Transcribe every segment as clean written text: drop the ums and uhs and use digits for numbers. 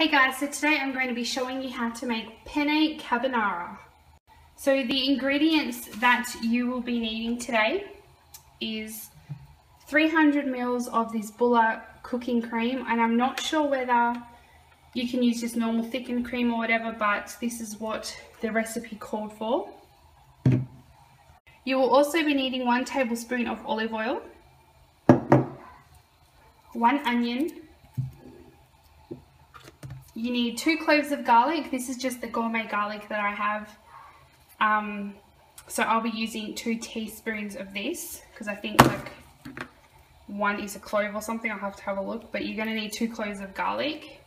Hey guys, so today I'm going to be showing you how to make penne carbonara. So the ingredients that you will be needing today is 300 mils of this Bulla cooking cream, and I'm not sure whether you can use just normal thickened cream or whatever, but this is what the recipe called for. You will also be needing 1 tablespoon of olive oil, 1 onion, you need 2 cloves of garlic. This is just the gourmet garlic that I have. So I'll be using 2 teaspoons of this because I think like 1 is a clove or something. I'll have to have a look, but you're going to need 2 cloves of garlic.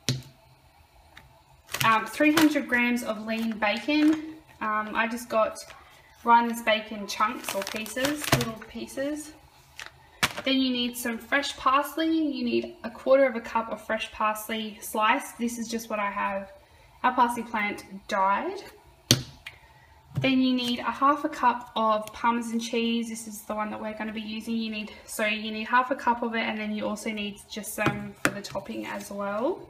300 grams of lean bacon. I just got Ryan's bacon chunks or pieces, little pieces. Then you need some fresh parsley. You need 1/4 cup of fresh parsley sliced. This is just what I have. Our parsley plant died. Then you need 1/2 cup of Parmesan cheese. This is the one that we're going to be using. You need 1/2 cup of it, and then you also need just some for the topping as well.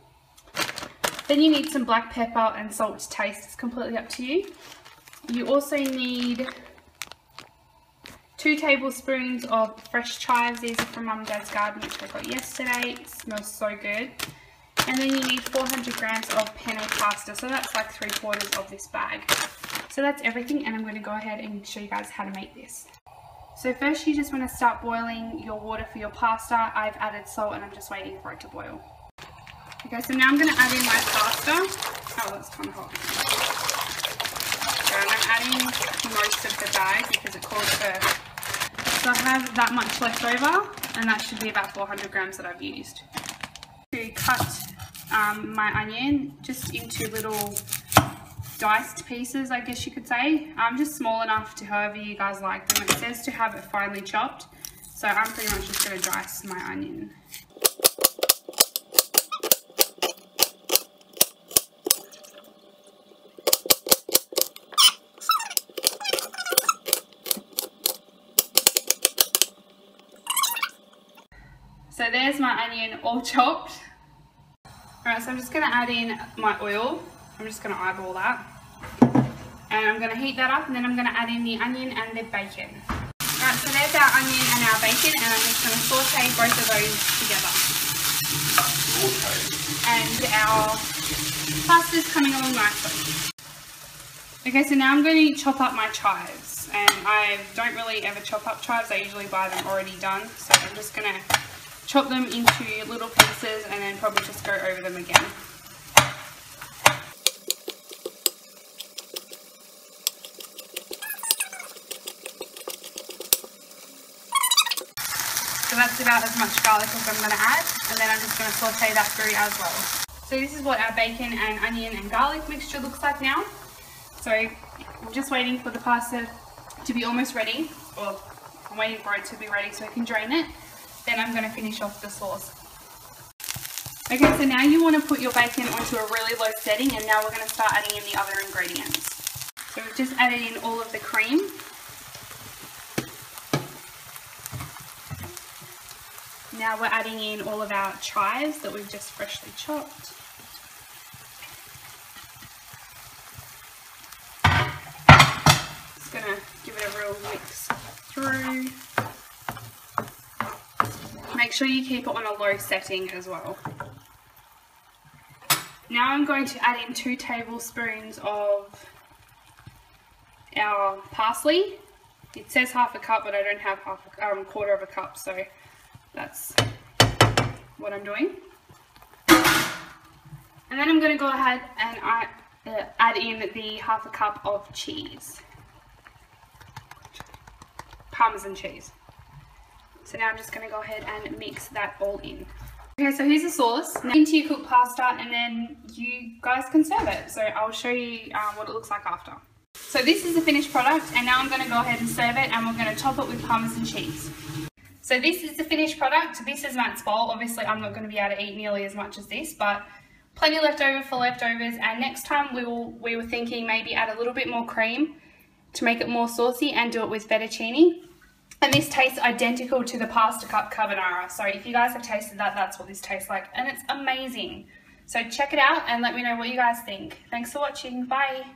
Then you need some black pepper and salt to taste. It's completely up to you. You also need 2 tablespoons of fresh chives. These are from Mum and Dad's garden, which I got yesterday. It smells so good. And then you need 400 grams of penne pasta. So that's like 3/4 of this bag. So that's everything, and I'm going to go ahead and show you guys how to make this. So first you just want to start boiling your water for your pasta. I've added salt and I'm just waiting for it to boil. Okay, so now I'm going to add in my pasta. Oh, that's kind of hot. And I'm adding most of the bag because it calls for. So I have that much left over, and that should be about 400 grams that I've used. To cut my onion just into little diced pieces, I guess you could say. Just small enough to however you guys like them. It says to have it finely chopped, so I'm pretty much just going to dice my onion. So there's my onion all chopped. Alright, so I'm just going to add in my oil. I'm just going to eyeball that. And I'm going to heat that up, and then I'm going to add in the onion and the bacon. Alright, so there's our onion and our bacon, and I'm just going to saute both of those together. And our pasta's coming along nicely. Okay, so now I'm going to chop up my chives. And I don't really ever chop up chives. I usually buy them already done. So I'm just going to chop them into little pieces and then probably just go over them again. So that's about as much garlic as I'm going to add, and then I'm just going to saute that through as well. So this is what our bacon and onion and garlic mixture looks like now. So I'm just waiting for the pasta to be almost ready, or I'm waiting for it to be ready so I can drain it. Then I'm going to finish off the sauce. Okay, so now you want to put your bacon onto a really low setting, and now we're going to start adding in the other ingredients. So we've just added in all of the cream. Now we're adding in all of our chives that we've just freshly chopped. Just going to give it a real mix through. Make sure you keep it on a low setting as well. Now I'm going to add in 2 tablespoons of our parsley. It says 1/2 cup, but I don't have 1/4 cup, so that's what I'm doing. And then I'm going to go ahead and add in the 1/2 cup of cheese, Parmesan cheese. So now I'm just going to go ahead and mix that all in. Okay, so here's the sauce. Now into your cooked pasta, and then you guys can serve it. So I'll show you what it looks like after. So this is the finished product, and now I'm going to go ahead and serve it, and we're going to top it with Parmesan cheese. So this is the finished product. This is Matt's bowl. Obviously I'm not going to be able to eat nearly as much as this, but plenty left over for leftovers. And next time we were thinking maybe add a little bit more cream to make it more saucy and do it with fettuccine. And this tastes identical to the pasta carbonara. So if you guys have tasted that, that's what this tastes like. And it's amazing. So check it out and let me know what you guys think. Thanks for watching. Bye.